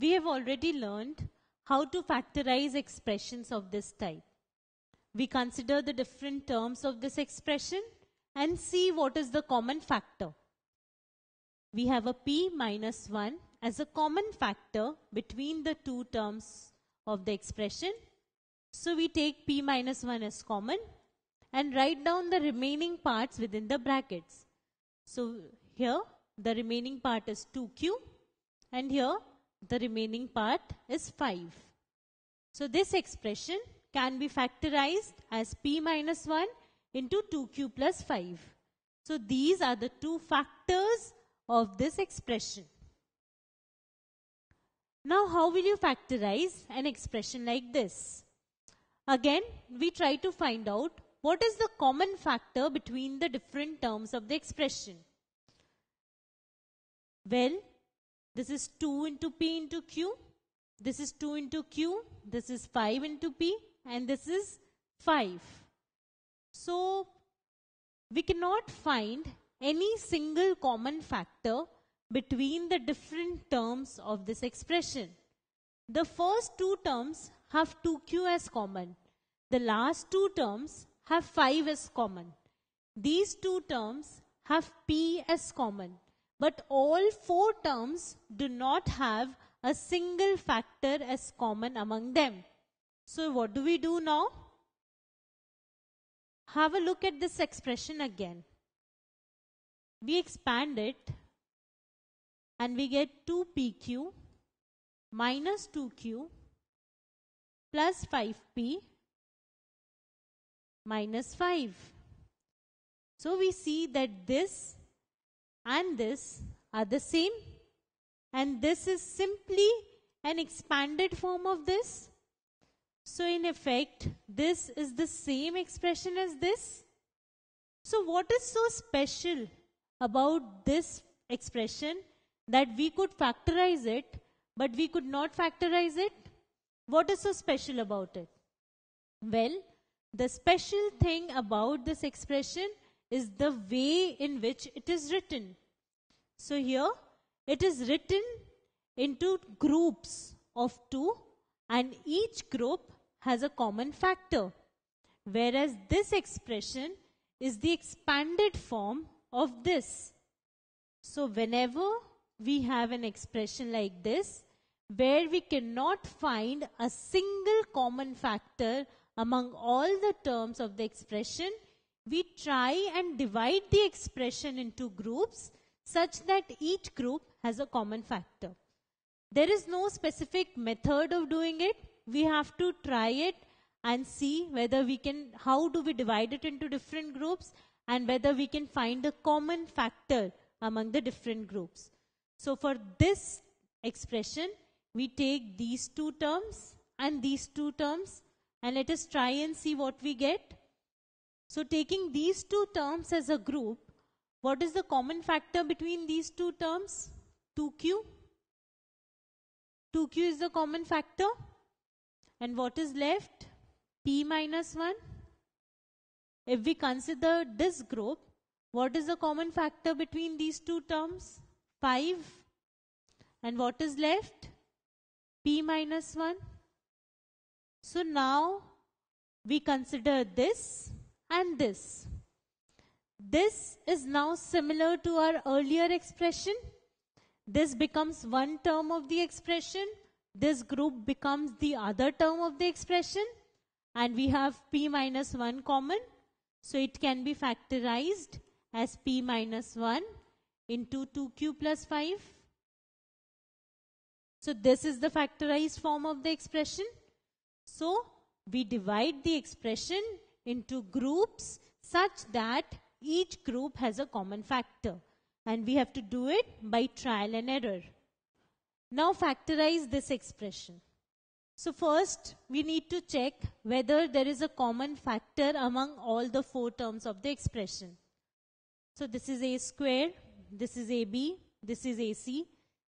We have already learned how to factorize expressions of this type. We consider the different terms of this expression and see what is the common factor. We have a p minus 1 as a common factor between the two terms of the expression. So we take p minus 1 as common and write down the remaining parts within the brackets. So here the remaining part is 2q and here the remaining part is 5. So this expression can be factorized as p minus 1 into 2q plus 5. So these are the two factors of this expression. Now how will you factorize an expression like this? Again, we try to find out what is the common factor between the different terms of the expression. Well, this is 2 into p into q, this is 2 into q, this is 5 into p, and this is 5. So we cannot find any single common factor between the different terms of this expression. The first two terms have 2q as common. The last two terms have 5 as common. These two terms have p as common. But all four terms do not have a single factor as common among them. So what do we do now? Have a look at this expression again. We expand it and we get 2pq minus 2q plus 5p minus 5. So we see that this and this are the same, and this is simply an expanded form of this. So in effect, this is the same expression as this. So what is so special about this expression that we could factorize it, but we could not factorize it? What is so special about it? Well, the special thing about this expression is the way in which it is written. So here it is written into groups of 2 and each group has a common factor, whereas this expression is the expanded form of this. So whenever we have an expression like this where we cannot find a single common factor among all the terms of the expression, we try and divide the expression into groups such that each group has a common factor. There is no specific method of doing it. We have to try it and see whether we can, how do we divide it into different groups and whether we can find a common factor among the different groups. So for this expression, we take these two terms and these two terms, and let us try and see what we get. So taking these two terms as a group, what is the common factor between these two terms? 2q. 2q is the common factor. And what is left? p minus 1. If we consider this group, what is the common factor between these two terms? 5. And what is left? p minus 1. So now we consider this and this. This is now similar to our earlier expression. This becomes one term of the expression. This group becomes the other term of the expression. And we have p minus 1 common. So it can be factorized as p minus 1 into 2q plus 5. So this is the factorized form of the expression. So we divide the expression into groups such that each group has a common factor, and we have to do it by trial and error. Now factorize this expression. So first we need to check whether there is a common factor among all the four terms of the expression. So this is a square, this is ab, this is ac.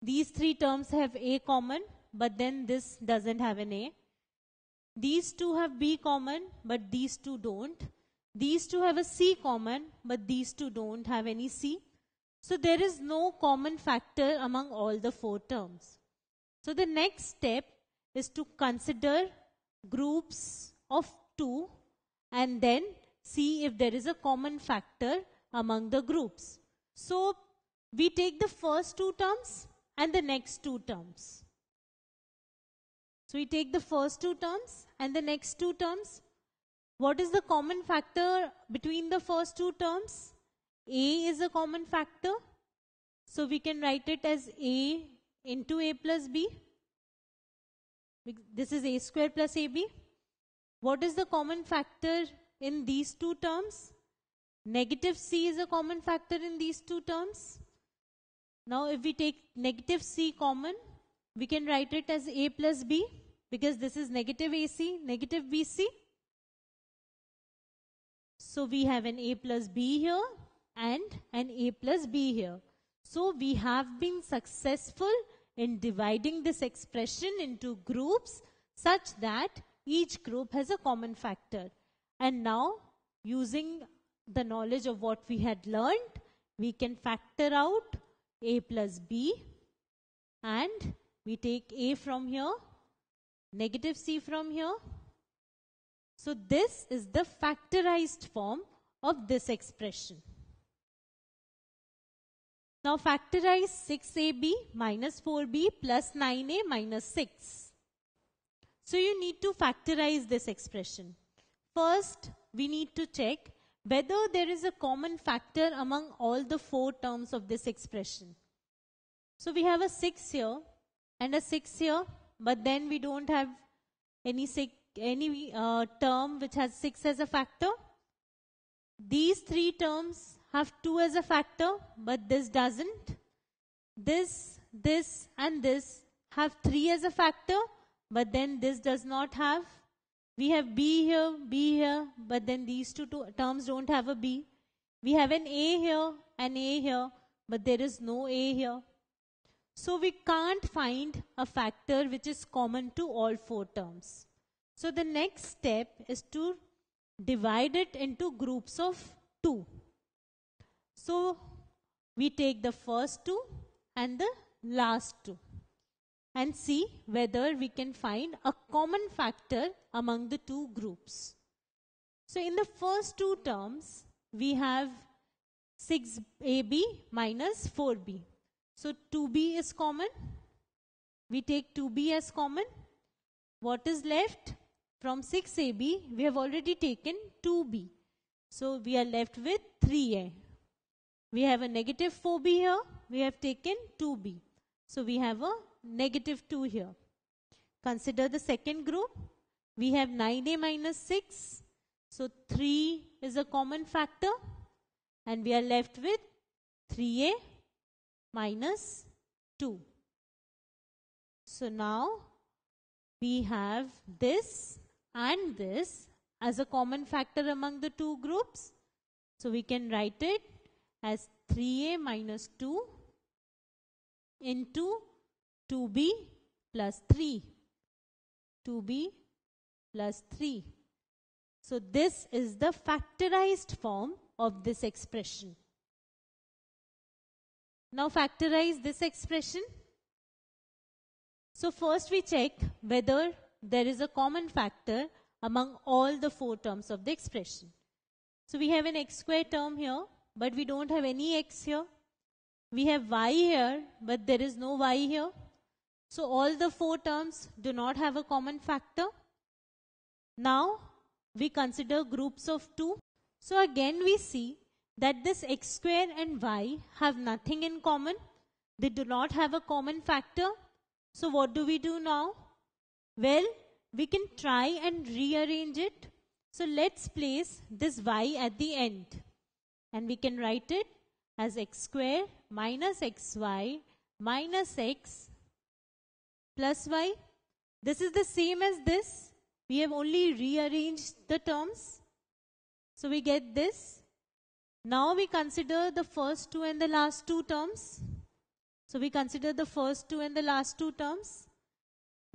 These three terms have a common, but then this doesn't have an a. These two have b common, but these two don't. These two have a c common, but these two don't have any c. So there is no common factor among all the four terms. So the next step is to consider groups of 2 and then see if there is a common factor among the groups. So we take the first 2 terms and the next 2 terms. So we take the first 2 terms and the next 2 terms. What is the common factor between the first 2 terms? A is a common factor. So we can write it as A into A plus B. This is A square plus AB. What is the common factor in these 2 terms? Negative C is a common factor in these 2 terms. Now if we take negative C common, we can write it as A plus B, because this is negative AC, negative BC. So we have an A plus B here and an A plus B here. So we have been successful in dividing this expression into groups such that each group has a common factor. And now, using the knowledge of what we had learned, we can factor out A plus B, and we take A from here, negative C from here. So this is the factorized form of this expression. Now factorize 6AB minus 4B plus 9A minus 6. So you need to factorize this expression. First, we need to check whether there is a common factor among all the 4 terms of this expression. So we have a 6 here and a 6 here, but then we don't have any term which has 6 as a factor. These 3 terms have 2 as a factor, but this doesn't. This, and this have 3 as a factor, but then this does not have. We have B here, but then these 2 terms don't have a B. We have an A here, and A here, but there is no A here. So we can't find a factor which is common to all 4 terms. So the next step is to divide it into groups of 2. So we take the first 2 and the last 2. And see whether we can find a common factor among the 2 groups. So in the first 2 terms, we have 6AB minus 4B. So 2B is common. We take 2B as common. What is left? From 6AB, we have already taken 2B. So we are left with 3A. We have a negative 4B here. We have taken 2B. So we have a negative 2 here. Consider the second group. We have 9A minus 6. So 3 is a common factor. And we are left with 3A minus 2. So now we have this and this as a common factor among the 2 groups. So we can write it as 3A minus 2 into 2B plus 3. 2B plus 3. So this is the factorized form of this expression. Now factorize this expression. So first we check whether there is a common factor among all the 4 terms of the expression. So we have an x square term here, but we don't have any x here. We have y here, but there is no y here. So all the 4 terms do not have a common factor. Now we consider groups of 2. So again we see that this x square and y have nothing in common. They do not have a common factor. So what do we do now? Well, we can try and rearrange it. So let's place this y at the end. And we can write it as x square minus xy minus x plus y. This is the same as this. We have only rearranged the terms. So we get this. Now we consider the first 2 and the last 2 terms. So we consider the first 2 and the last 2 terms.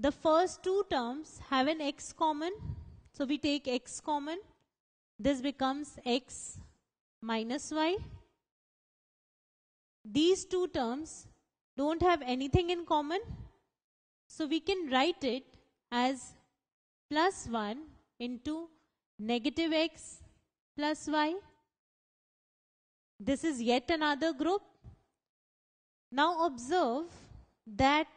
The first 2 terms have an x common. So we take x common. This becomes x minus y. These 2 terms don't have anything in common. So we can write it as plus 1 into negative x plus y. This is yet another group. Now observe that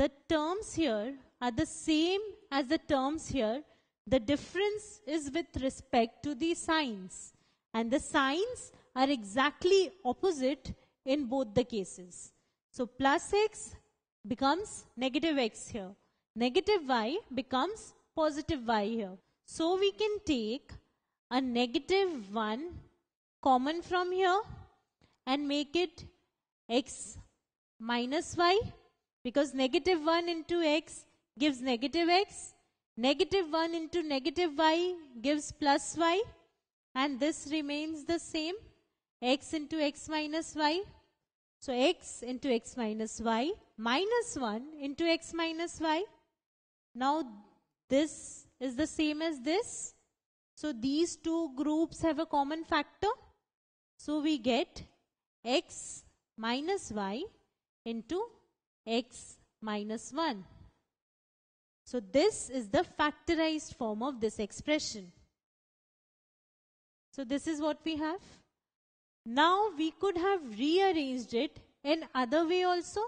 the terms here are the same as the terms here. The difference is with respect to the signs, and the signs are exactly opposite in both the cases. So plus x becomes negative x here. Negative y becomes positive y here. So we can take a negative 1 common from here and make it x minus y, because negative 1 into x gives negative x. Negative 1 into negative y gives plus y, and this remains the same, x into x minus y. So x into x minus y minus 1 into x minus y. Now this is the same as this. So these two groups have a common factor. So we get x minus y into x minus 1. So this is the factorized form of this expression. So this is what we have. Now we could have rearranged it in other way also.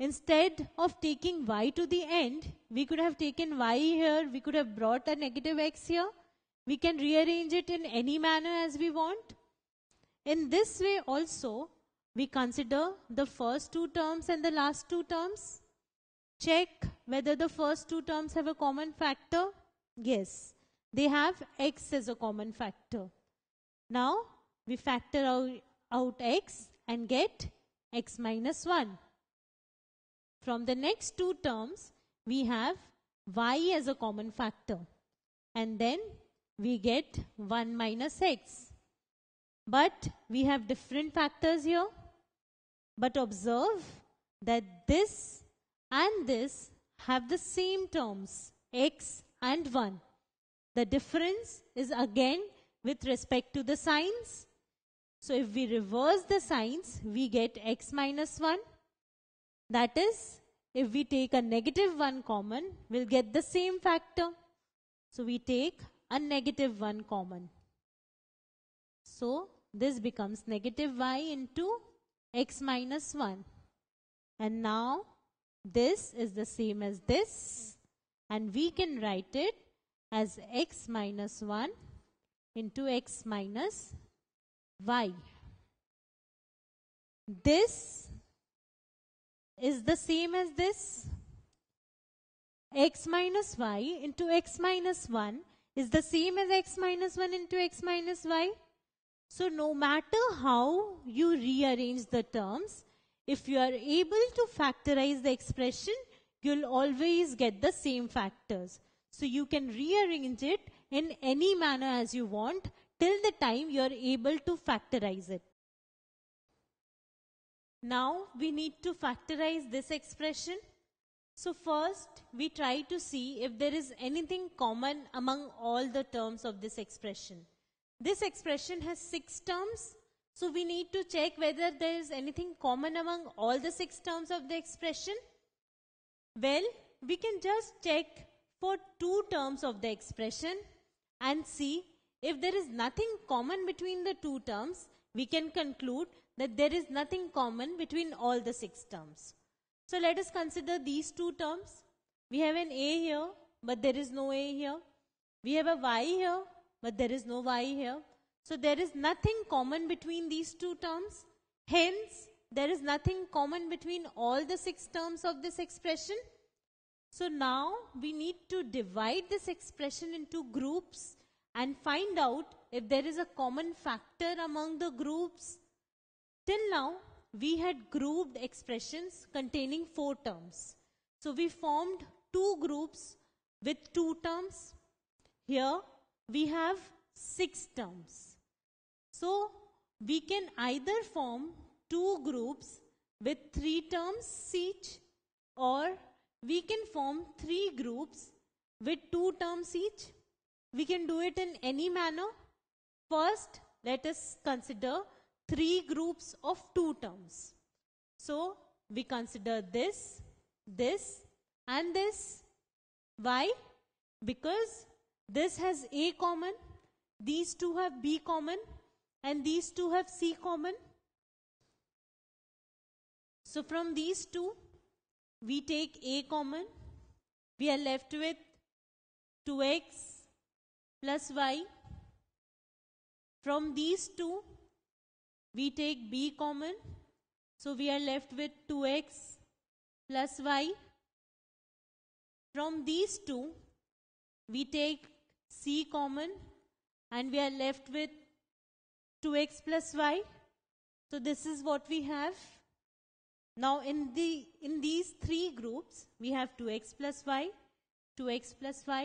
Instead of taking y to the end, we could have taken y here, we could have brought a negative x here. We can rearrange it in any manner as we want. In this way also, we consider the first two terms and the last two terms. Check whether the first two terms have a common factor. Yes, they have x as a common factor. Now we factor out x and get x minus 1. From the next two terms, we have y as a common factor, and then we get 1 minus x. But we have different factors here. But observe that this and this have the same terms, x and 1. The difference is again with respect to the signs. So if we reverse the signs, we get x minus 1. That is, if we take a negative 1 common, we'll get the same factor. So we take a negative 1 common. So this becomes negative y into x minus 1. And now this is the same as this, and we can write it as x minus 1 into x minus y. This is the same as this. X minus y into x minus 1 is the same as x minus 1 into x minus y. So no matter how you rearrange the terms, if you are able to factorize the expression, you'll always get the same factors. So you can rearrange it in any manner as you want till the time you are able to factorize it. Now we need to factorize this expression. So first we try to see if there is anything common among all the terms of this expression. This expression has 6 terms. So we need to check whether there is anything common among all the 6 terms of the expression. Well, we can just check for 2 terms of the expression and see if there is nothing common between the 2 terms. We can conclude that there is nothing common between all the 6 terms. So let us consider these 2 terms. We have an a here, but there is no a here. We have a y here, but there is no y here. So there is nothing common between these 2 terms. Hence, there is nothing common between all the 6 terms of this expression. So now we need to divide this expression into groups and find out if there is a common factor among the groups. Till now, we had grouped expressions containing 4 terms. So we formed 2 groups with 2 terms. Here we have 6 terms. So we can either form 2 groups with 3 terms each, or we can form 3 groups with 2 terms each. We can do it in any manner. First, let us consider 3 groups of 2 terms. So we consider this, this, and this. Why? Because this has A common, these two have B common, and these two have C common. So from these two, we take A common. We are left with 2x plus y. From these two, we take B common. So we are left with 2x plus y. From these two, we take C common and we are left with 2x plus y. So this is what we have. Now in these three groups, we have 2x plus y, 2x plus y,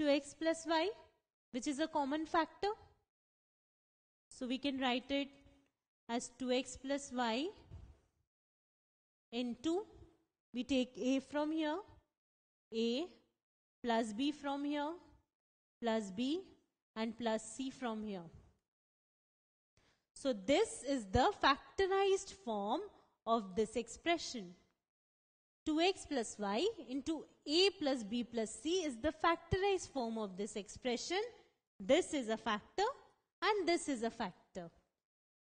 2x plus y, which is a common factor. So we can write it as 2x plus y into, we take a from here, a plus b from here, plus b and plus c from here. So this is the factorized form of this expression. 2x plus y into a plus b plus c is the factorized form of this expression. This is a factor and this is a factor.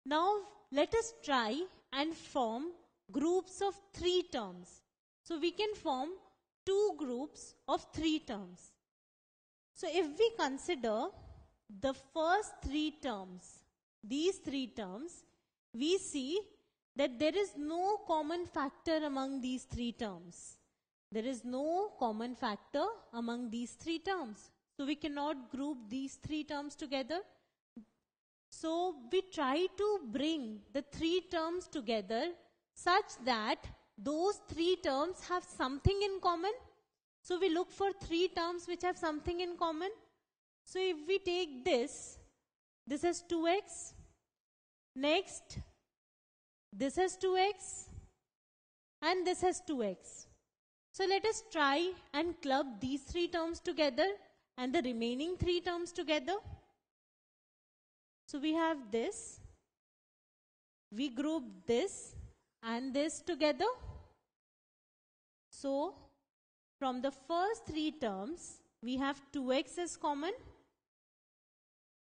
Now let us try and form groups of three terms. So we can form two groups of three terms. So if we consider the first three terms, these three terms, we see that there is no common factor among these three terms. There is no common factor among these three terms. So we cannot group these three terms together. So we try to bring the three terms together such that those three terms have something in common. So we look for three terms which have something in common. So if we take this, this is 2x. Next, this has 2x and this has 2x. So let us try and club these three terms together and the remaining three terms together. So we have this. We group this and this together. So from the first three terms, we have 2x as common.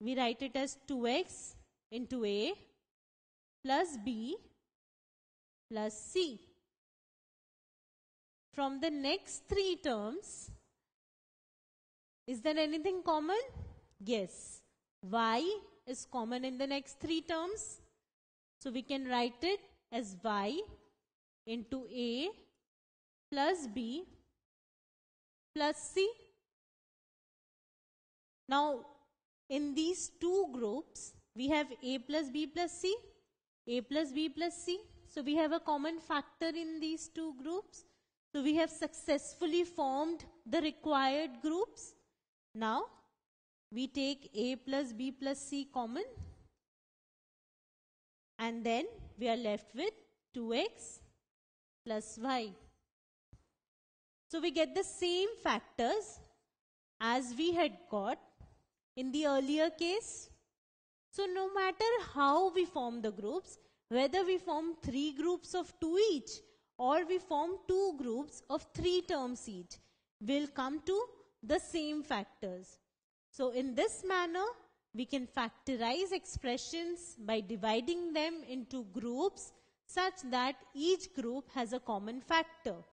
We write it as 2x into a plus b plus c. From the next three terms, is there anything common? Yes, y is common in the next three terms. So we can write it as y into a plus b plus c. Now in these two groups, we have a plus b plus c. A plus b plus c. So we have a common factor in these two groups. So we have successfully formed the required groups. Now we take a plus b plus c common. And then we are left with 2x plus y. So we get the same factors as we had got in the earlier case. So no matter how we form the groups, whether we form three groups of two each or we form two groups of three terms each, we'll come to the same factors. So in this manner, we can factorize expressions by dividing them into groups such that each group has a common factor.